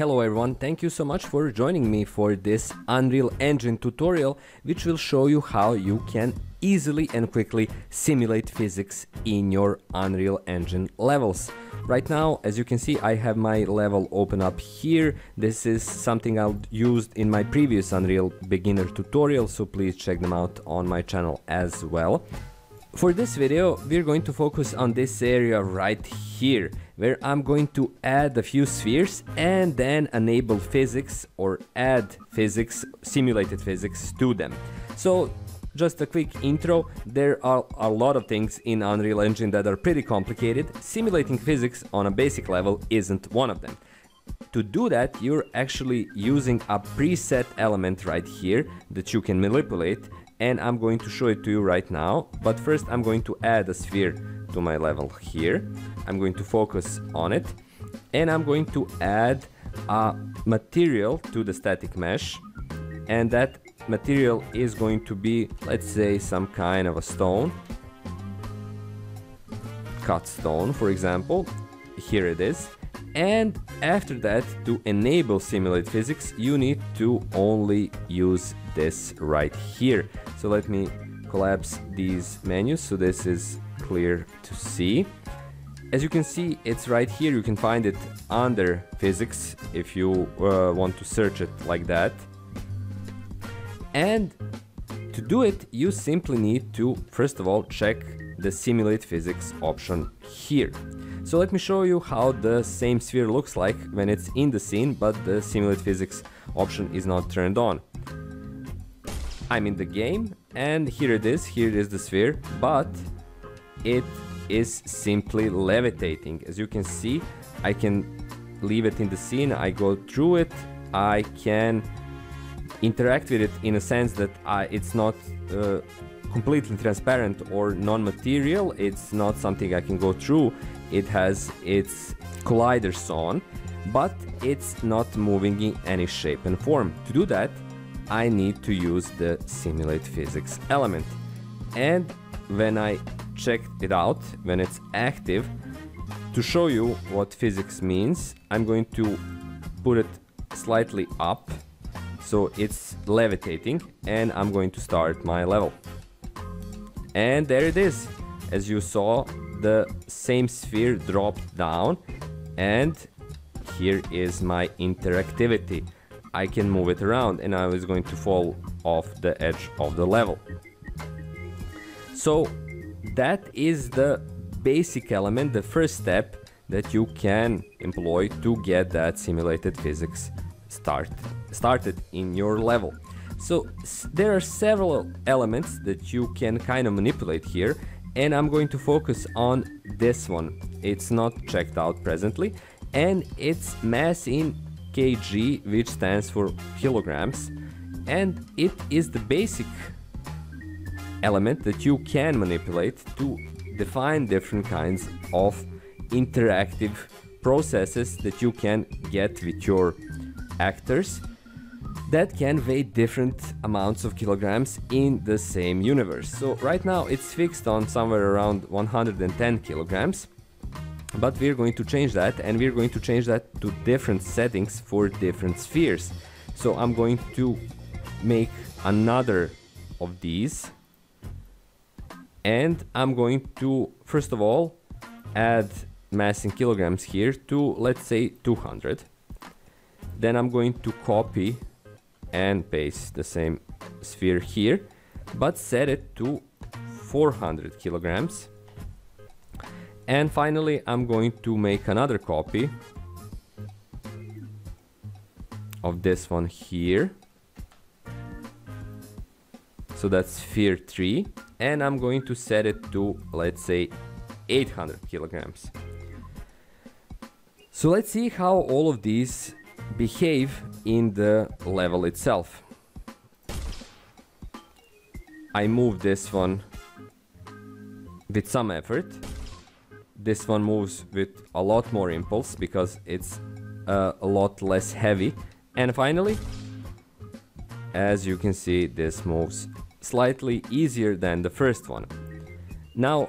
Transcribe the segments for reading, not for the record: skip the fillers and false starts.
Hello everyone, thank you so much for joining me for this Unreal Engine tutorial, which will show you how you can easily and quickly simulate physics in your Unreal Engine levels. Right now, as you can see, I have my level open up here. This is something I used in my previous Unreal beginner tutorial, so please check them out on my channel as well. For this video, we're going to focus on this area right here, where I'm going to add a few spheres and then enable physics or add physics, simulated physics to them. So just a quick intro, there are a lot of things in Unreal Engine that are pretty complicated. Simulating physics on a basic level isn't one of them. To do that, you're actually using a preset element right here that you can manipulate, and I'm going to show it to you right now. But first I'm going to add a sphere to my level here. I'm going to focus on it, and I'm going to add a material to the static mesh, and that material is going to be, let's say, some kind of a stone, cut stone for example. Here it is. And after that, to enable simulate physics, you need to only use this right here. So let me collapse these menus so this is clear to see. As you can see, it's right here. You can find it under physics if you want to search it like that. And to do it, you simply need to first of all check the simulate physics option here. So let me show you how the same sphere looks like when it's in the scene, but the simulate physics option is not turned on. I'm in the game, and here it is the sphere, but it is simply levitating. As you can see, I can leave it in the scene, I go through it, I can interact with it in a sense that it's not completely transparent or non-material. It's not something I can go through. It has its colliders on, but it's not moving in any shape and form. To do that, I need to use the simulate physics element. And when I check it out, when it's active, to show you what physics means, I'm going to put it slightly up so it's levitating, and I'm going to start my level. And there it is. As you saw, the same sphere dropped down, and here is my interactivity. I can move it around, and I was going to fall off the edge of the level. So that is the basic element, the first step that you can employ to get that simulated physics started in your level. So there are several elements that you can kind of manipulate here, and I'm going to focus on this one. It's not checked out presently, and it's mass in kg, which stands for kilograms, and it is the basic element that you can manipulate to define different kinds of interactive processes that you can get with your actors that can weigh different amounts of kilograms in the same universe. So right now it's fixed on somewhere around 110 kilograms, but we're going to change that, and we're going to change that to different settings for different spheres. So I'm going to make another of these, and I'm going to first of all add mass in kilograms here to, let's say, 200. Then I'm going to copy and paste the same sphere here, but set it to 400 kilograms. And finally, I'm going to make another copy of this one here. So that's sphere 3, and I'm going to set it to, let's say, 800 kilograms. So let's see how all of these behave in the level itself. I move this one with some effort. This one moves with a lot more impulse because it's a lot less heavy. And finally, as you can see, this moves slightly easier than the first one. Now,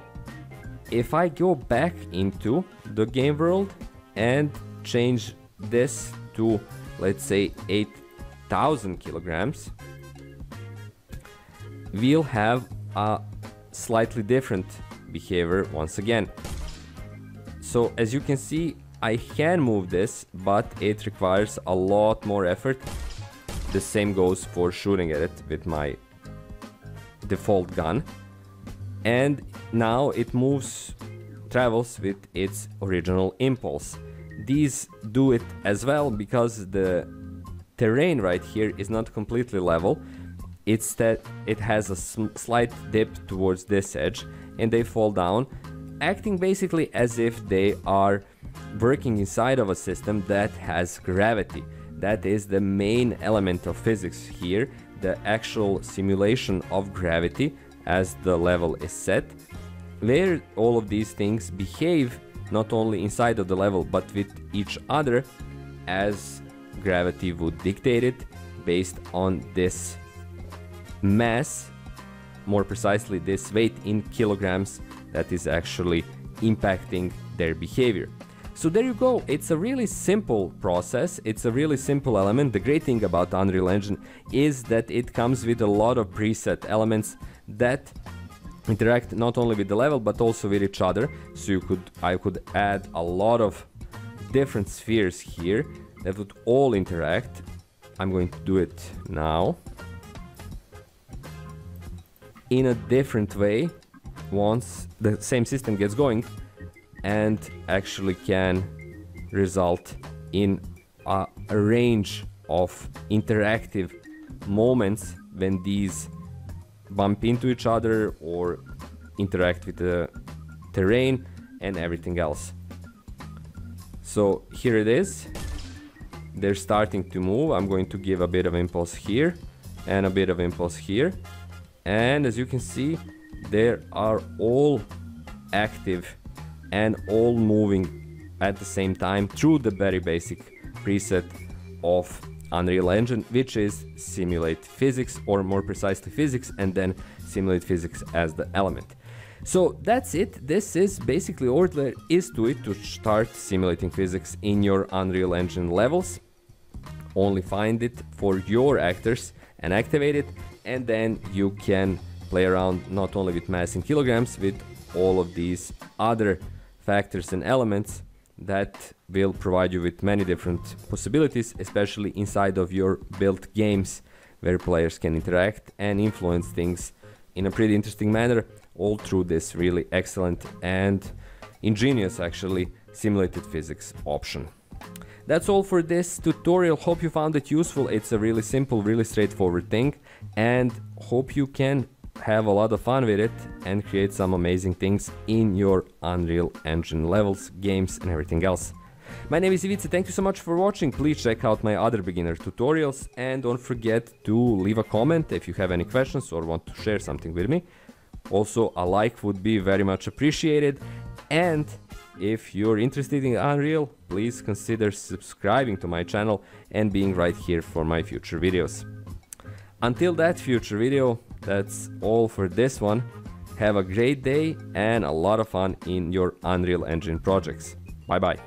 if I go back into the game world and change this to, let's say, 8,000 kilograms, we'll have a slightly different behavior once again. So as you can see, I can move this, but it requires a lot more effort. The same goes for shooting at it with my default gun. And now it moves, travels with its original impulse. These do it as well because the terrain right here is not completely level. It's that it has a slight dip towards this edge and they fall down, acting basically as if they are working inside of a system that has gravity. That is the main element of physics here, the actual simulation of gravity as the level is set, where all of these things behave not only inside of the level but with each other as gravity would dictate it based on this mass, more precisely this weight in kilograms that is actually impacting their behavior. So there you go, it's a really simple process, it's a really simple element. The great thing about Unreal Engine is that it comes with a lot of preset elements that interact not only with the level but also with each other. So I could add a lot of different spheres here that would all interact. I'm going to do it now in a different way once the same system gets going, and actually can result in a range of interactive moments when these bump into each other or interact with the terrain and everything else. So here it is, they're starting to move. I'm going to give a bit of impulse here and a bit of impulse here, and as you can see, they are all active and all moving at the same time through the very basic preset of Unreal Engine, which is simulate physics, or more precisely physics and then simulate physics as the element. So that's it. This is basically all there is to it to start simulating physics in your Unreal Engine levels. Only find it for your actors and activate it, and then you can play around not only with mass in kilograms, with all of these other factors and elements that will provide you with many different possibilities, especially inside of your built games where players can interact and influence things in a pretty interesting manner, all through this really excellent and ingenious, actually, simulated physics option. That's all for this tutorial. Hope you found it useful. It's a really simple, really straightforward thing, and hope you can have a lot of fun with it and create some amazing things in your Unreal Engine levels, games and everything else. My name is Ivica, thank you so much for watching. Please check out my other beginner tutorials and don't forget to leave a comment if you have any questions or want to share something with me. Also, a like would be very much appreciated, and if you're interested in Unreal, please consider subscribing to my channel and being right here for my future videos. Until that future video, that's all for this one. Have a great day and a lot of fun in your Unreal Engine projects. Bye bye.